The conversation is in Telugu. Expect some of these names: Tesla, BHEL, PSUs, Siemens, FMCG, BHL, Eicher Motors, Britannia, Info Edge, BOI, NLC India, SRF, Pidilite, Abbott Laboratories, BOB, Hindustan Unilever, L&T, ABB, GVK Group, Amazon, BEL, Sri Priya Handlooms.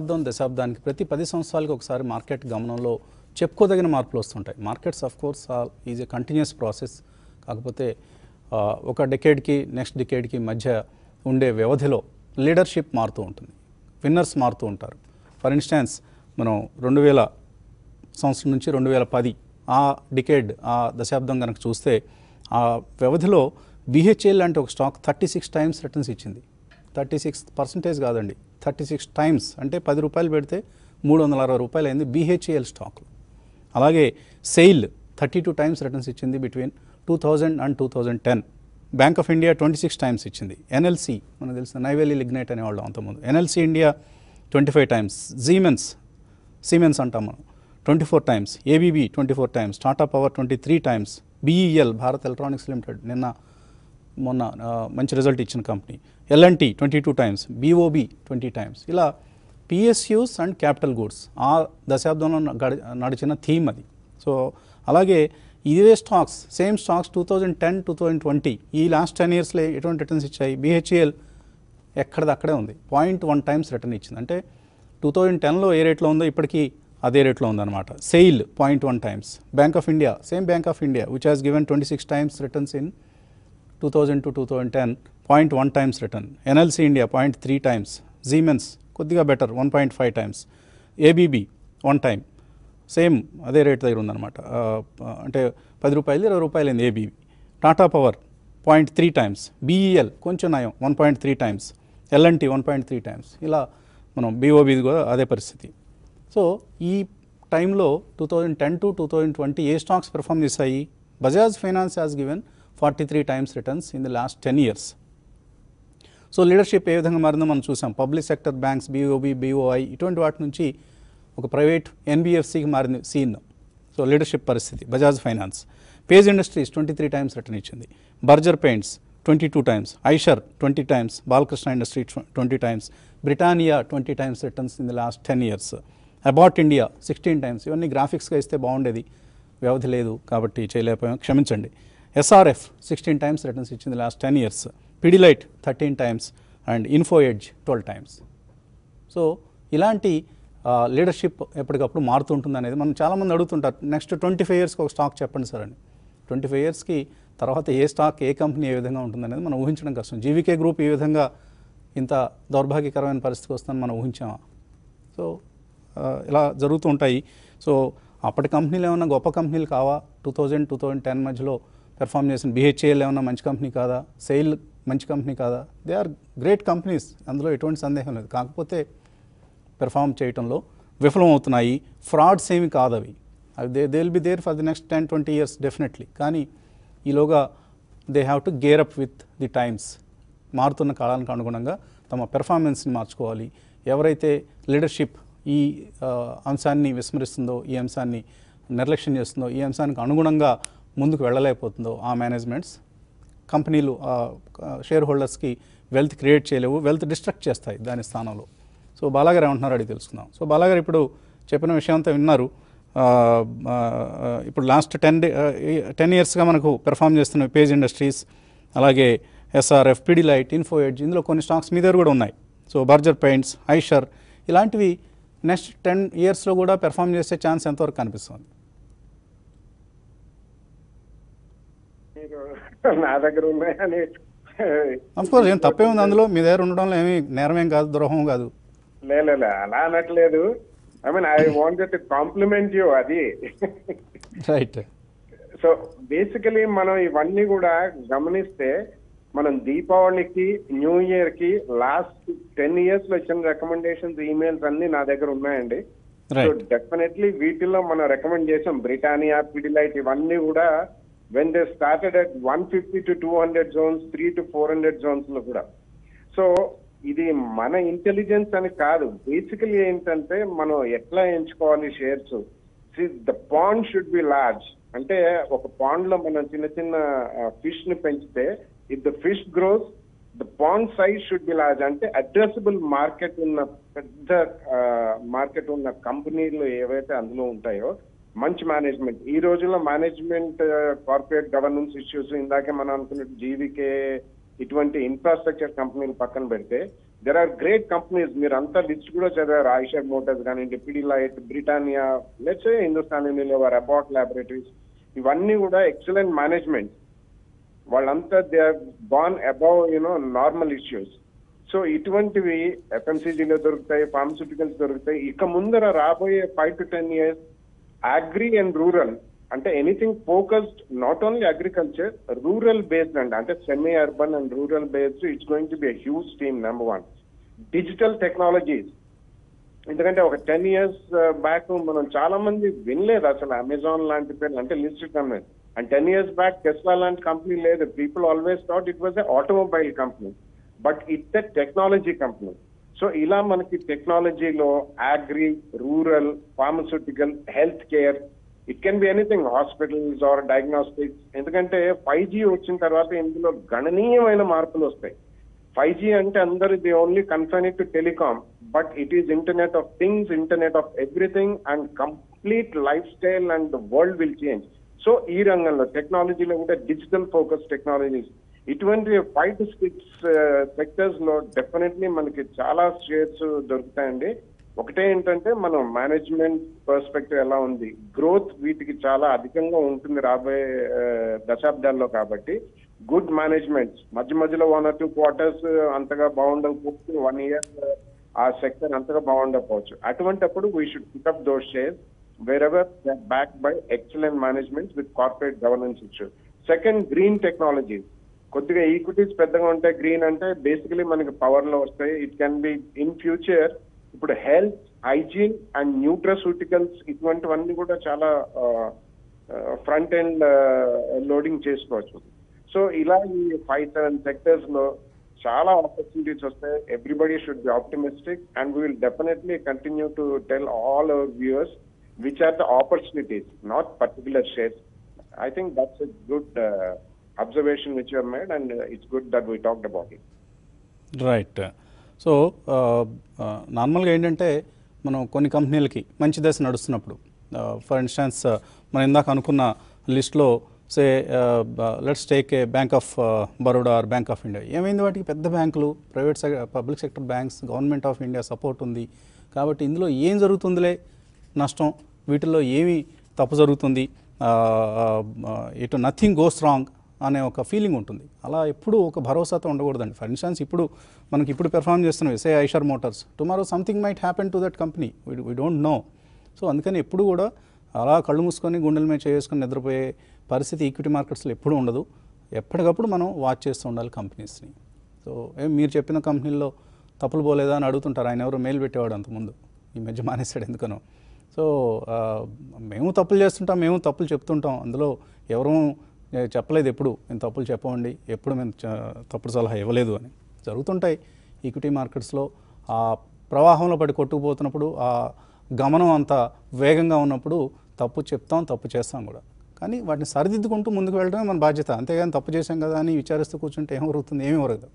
దశాబ్దం దశాబ్దానికి ప్రతి 10 సంవత్సరాలకు ఒకసారి మార్కెట్ గమనంలో చెప్పుకోదగిన మార్పులు వస్తుంటాయి. Markets of course is a continuous process. కాకపోతే ఒక డెకేడ్కి నెక్స్ట్ డెకేడ్కి మధ్య ఉండే వ్యవధిలో లీడర్షిప్ మారుతూ ఉంటుంది, విన్నర్స్ మారుతూ ఉంటారు. ఫర్ ఇన్స్టాన్స్ మనం 2000 సంవత్సరం నుంచి 2010 ఆ డికేడ్ ఆ దశాబ్దం కనుక చూస్తే ఆ వ్యవధిలో BHL లాంటి ఒక స్టాక్ 36 times రిటర్న్స్ ఇచ్చింది. 36% కాదండి, 36 times అంటే 10 రూపాయలు పెడితే 360 రూపాయలు అయింది BHL స్టాక్. అలాగే సెయిల్ 32 times రిటర్న్స్ ఇచ్చింది between 2000 and 2010. Bank of India 26 times ఇచ్చింది. NLC మనకు తెలిసిన నైవేలి లిగ్నైట్ అనేవాళ్ళు అంతకుముందు, NLC ఇండియా 25 times, సీమెన్స్ అంటాం మనం 24 times, ABB 24 times, Tata power 23 times, BEL Bharat electronics limited మొన్న మంచి రిజల్ట్ ఇచ్చిన company, L&T 22 times, BOB 20 times. ఇలా PSUs అండ్ క్యాపిటల్ గూడ్స్ ఆ దశాబ్దంలో నడిచిన థీమ్ అది. సో అలాగే ఇదే స్టాక్స్ సేమ్ స్టాక్స్ 2010, 2020 ఈ లాస్ట్ 10 yearsలో ఎటువంటి రిటర్న్స్ ఇచ్చాయి? BHEL ఎక్కడదక్కడే ఉంది, 0.1 times రిటర్న్ ఇచ్చింది. అంటే 2010లో ఏ రేట్లో ఉందో ఇప్పటికీ అదే రేట్లో ఉందన్నమాట. SAIL 0.1 times. Bank of India same bank of India which has given 26 times returns in 2000 to 2010, 0.1 times return. NLC India 0.3 times. Siemens కొద్దిగా better 1.5 times. ABB 1 time same అదే రేట్ దగ్గర ఉందన్నమాట, అంటే 10 రూపాయలు 20 రూపాయలు అయింది ABB. Tata power 0.3 times, BEL కొంచెం నయం 1.3 times, LNT 1.3 times. ఇలా మనం BOB కూడా అదే పరిస్థితి. సో ఈ టైంలో 2010 to 2020 ఏ స్టాక్స్ పెర్ఫామ్ చేశాయి? Bajaj finance has given 43 times returns in the last 10 years. So leadership ఏ విధంగా మారిందో మనం చూసాం. Public sector banks BOB, BOI ఇటువంటి వాటి నుంచి ఒక ప్రైవేట్ NBFCకి మారింది సీన్. సో లీడర్షిప్ పరిస్థితి Bajaj finance. Page Industries 23 times return ఇచ్చింది. Berger Paints 22 times, Eicher 20 times, Balakrishna industry 20 times, Britannia 20 times returns in the last 10 years. About India 16 times. ఇవన్నీ గ్రాఫిక్స్గా ఇస్తే బాగుండేది, వ్యవధి లేదు కాబట్టి చేయలేకపోయాం, క్షమించండి. SRF 16 times returns in the last 10 years. Pidilite 13 times and Info Edge 12 times. So, ilanti leadership eppudikappudu maarutu untundi anedi manam chaala mandi adugutuntaru. Next 25 years ki oka stock cheppandi sir ani. 25 years ki tarvata ఏ స్టాక్ ఏ కంపెనీ ఏ విధంగా ఉంటుంది అనేది మనం ఊహించడం కష్టం. GVK Group ఈ విధంగా ఇంత దౌర్భాగ్యకరమైన పరిస్థితికి వస్తుందని మనం ఊహించామా? సో ఇలా జరుగుతూ ఉంటాయి. సో అప్పటి కంపెనీలు ఏమన్నా గొప్ప కంపెనీలు కావా? 2000, 2010 మధ్యలో పెర్ఫామ్ చేసిన BHEL ఏమన్నా మంచి కంపెనీ కాదా? సెయిల్ మంచి కంపెనీ కాదా? దే ఆర్ గ్రేట్ కంపెనీస్, అందులో ఎటువంటి సందేహం లేదు. కాకపోతే పెర్ఫామ్ చేయటంలో విఫలమవుతున్నాయి. ఫ్రాడ్స్ ఏమి కాదు అవి, they will be there for the next 10-20 years definitely. కానీ ఈలోగా they have to gear up with the times, మారుతున్న కాలానికి అనుగుణంగా తమ పెర్ఫార్మెన్స్ని మార్చుకోవాలి. ఎవరైతే లీడర్షిప్ ఈ అంశాన్ని విస్మరిస్తుందో, ఈ అంశాన్ని నిర్లక్ష్యం చేస్తుందో, ఈ అంశానికి అనుగుణంగా ముందుకు వెళ్ళలేకపోతుందో ఆ మేనేజ్మెంట్స్ కంపెనీలు షేర్ హోల్డర్స్కి వెల్త్ క్రియేట్ చేయలేవు, వెల్త్ డిస్ట్రక్ట్ చేస్తాయి దాని స్థానంలో. సో బాలాగారు ఏమంటున్నారు అడిగి తెలుసుకుందాం. సో బాలాగారు ఇప్పుడు చెప్పిన విషయం అంతా విన్నారు. ఇప్పుడు లాస్ట్ 10 yearsగా మనకు పెర్ఫామ్ చేస్తున్న పేజ్ ఇండస్ట్రీస్, అలాగే SRF, పిడిలైట్, ఇన్ఫో ఎడ్జ్, ఇందులో కొన్ని స్టాక్స్ మీ దగ్గర కూడా ఉన్నాయి. సో బర్జర్ పెయింట్స్, ఐషర్ ఇలాంటివి నెక్స్ట్ 10 yearsలో కూడా పెర్ఫామ్ చేసే ఛాన్స్ ఎంతవరకు కనిపిస్తుంది? నా దగ్గర ఉన్నాయని అఫ్కోర్స్ ఏం తప్పే ఉంది అందులో, మీ దగ్గర ఉండడంలో ఏమి నేరమేం కాదు, ద్రోహం కాదు. లేదు అలా అనట్లేదు, I mean I wanted to compliment you. అది రైట్. సో బేసికలీ మనం ఇవన్నీ కూడా గమనిస్తే మనం దీపావళికి, న్యూ ఇయర్ కి లాస్ట్ 10 yearsలో వచ్చిన రికమెండేషన్స్ ఈమెయిల్స్ అన్ని నా దగ్గర ఉన్నాయండి. సో డెఫినెట్లీ వీటిలో మనం రికమెండ్ చేసాం బ్రిటానియా, పిడిలైట్ ఇవన్నీ కూడా. When they started at 150 to 200 zones, 3 to 400 zones లో కూడా. సో ఇది మన ఇంటెలిజెన్స్ అని కాదు, బేసికలీ ఏంటంటే మనం ఎట్లా ఎంచుకోవాలి shares. The pond should be large, అంటే ఒక పాండ్ లో మనం చిన్న చిన్న ఫిష్ ని పెంచితే if the fish grows the pond size should be large. అంటే అడ్రసబుల్ మార్కెట్ ఉన్న, పెద్ద మార్కెట్ ఉన్న కంపెనీలు ఏవైతే అందులో ఉంటాయో మంచి మేనేజ్మెంట్. ఈ రోజుల్లో మేనేజ్మెంట్, కార్పొరేట్ గవర్నెన్స్ ఇష్యూస్, ఇందాకే మనం అనుకున్నట్టు జీవికే, ఇటువంటి ఇన్ఫ్రాస్ట్రక్చర్ కంపెనీలు పక్కన పెడితే There are great companies. Miranta list kuda chadavar, Eicher Motors ganindi, Pidilite, Britannia, let's say Hindustan Unilever, Abbott Laboratories. Ivanni kuda excellent management. Vallanta they have gone above, normal issues. So itvantivi FMCG lo doruktayi, pharmaceuticals doruktayi. Ikka mundara raboye 5 to 10 years, agri and rural. And anything focused not only agriculture, rural based and semi-urban and rural based, it's going to be a huge team, number one. Digital technologies. In the kind of 10 years back, Amazon land listed company. And 10 years back, Tesla land company, the people always thought it was an automobile company. But it's a technology company. So, ila manaki technology lo, agri, rural, pharmaceutical, healthcare. It can be anything, hospitals or diagnostics. Endukante 5G వచ్చిన తర్వాత ఇందులో గణనీయమైన మార్పులు వస్తాయి. 5G అంటే అందరూ the only confined to telecom, but it is internet of things, internet of everything and complete lifestyle and the world will change. So ఈ రంగంలో టెక్నాలజీలో కూడా డిజిటల్ ఫోకస్ టెక్నాలజీస్, ఇటువంటి 5 to 6 సెక్టర్స్ లో డెఫినెట్లీ మనకి చాలా షేర్స్ దొరుకుతాయండి. ఒకటే ఏంటంటే మనం మేనేజ్మెంట్ పర్స్పెక్టివ్ ఎలా ఉంది, గ్రోత్ వీటికి చాలా అధికంగా ఉంటుంది రాబోయే దశాబ్దాల్లో. కాబట్టి గుడ్ మేనేజ్మెంట్, మధ్య మధ్యలో 1 or 2 quarters అంతగా బాగుండకపోవచ్చు, 1 year ఆ సెక్టర్ అంతగా బాగుండకపోవచ్చు. అటువంటిప్పుడు we should pick up those shares wherever they are back by excellent management with corporate governance issue. Second, green technologies. కొద్దిగా ఈక్విటీస్ పెద్దగా ఉంటాయి. గ్రీన్ అంటే బేసికలీ మనకి పవర్లో వస్తాయి. It can be in future. ఇప్పుడు హెల్త్, హైజీన్ అండ్ న్యూట్రాస్యూటికల్స్ ఇటువంటివన్నీ కూడా చాలా ఫ్రంట్ అండ్ లోడింగ్ చేసుకోవచ్చు. సో ఇలా ఈ 5-7 సెక్టర్స్ లో చాలా ఆపర్చునిటీస్ వస్తాయి. Everybody should be optimistic and we will definitely continue to tell all our viewers which are the opportunities, not particular shares. I think that's a good observation which you have made and it's good that we talked about it. Right. So నార్మల్గా ఏంటంటే మనం కొన్ని కంపెనీలకి మంచి దశ నడుస్తున్నప్పుడు, ఫర్ ఇన్స్టాన్స్ మనం ఇందాక అనుకున్న లిస్ట్లో say let's take a Bank of Baroda or Bank of India. ఏమైంది వాటికి? పెద్ద బ్యాంకులు, public sector banks, government of India support ఉంది. కాబట్టి ఇందులో ఏం జరుగుతుందిలే నష్టం, వీటిల్లో ఏమి తప్పు జరుగుతుంది, ఇటు నథింగ్ గోస్ రాంగ్ అనే ఒక ఫీలింగ్ ఉంటుంది. అలా ఎప్పుడు ఒక భరోసాతో ఉండకూడదండి. ఫర్ ఇన్స్టాన్స్ ఇప్పుడు పెర్ఫామ్ చేస్తున్నవి say Eicher Motors, tomorrow something might happen to that company, we don't know. So అందుకని ఎప్పుడు కూడా అలా కళ్ళు మూసుకొని గుండెల మీద చేసుకొని నిద్రపోయే పరిస్థితి ఈక్విటీ మార్కెట్స్లో ఎప్పుడూ ఉండదు. ఎప్పటికప్పుడు మనం వాచ్ చేస్తూ ఉండాలి కంపెనీస్ని. సో మీరు చెప్పిన కంపెనీల్లో తప్పులు పోలేదా అని అడుగుతుంటారు. ఆయన ఎవరు మెయిల్ పెట్టేవాడు అంతకుముందు, ఈ మధ్య మానేశాడు ఎందుకనో. సో మేము తప్పులు చేస్తుంటాం, మేము తప్పులు చెప్తుంటాం. అందులో ఎవరూ చెప్పలేదు ఎప్పుడు మేము తప్పులు చెప్పండి, ఎప్పుడు మేము తప్పుడు సలహా ఇవ్వలేదు అని. జరుగుతుంటాయి ఈక్విటీ మార్కెట్స్లో. ఆ ప్రవాహంలో పడి కొట్టుకుపోతున్నప్పుడు, ఆ గమనం అంత వేగంగా ఉన్నప్పుడు తప్పు చెప్తాం, తప్పు చేస్తాం కూడా. కానీ వాటిని సరిదిద్దుకుంటూ ముందుకు వెళ్ళడమే మన బాధ్యత. అంతేగాని తప్పు చేశాం కదా అని విచారిస్తూ కూర్చుంటే ఏమవుతుంది, ఏమీ వరదు.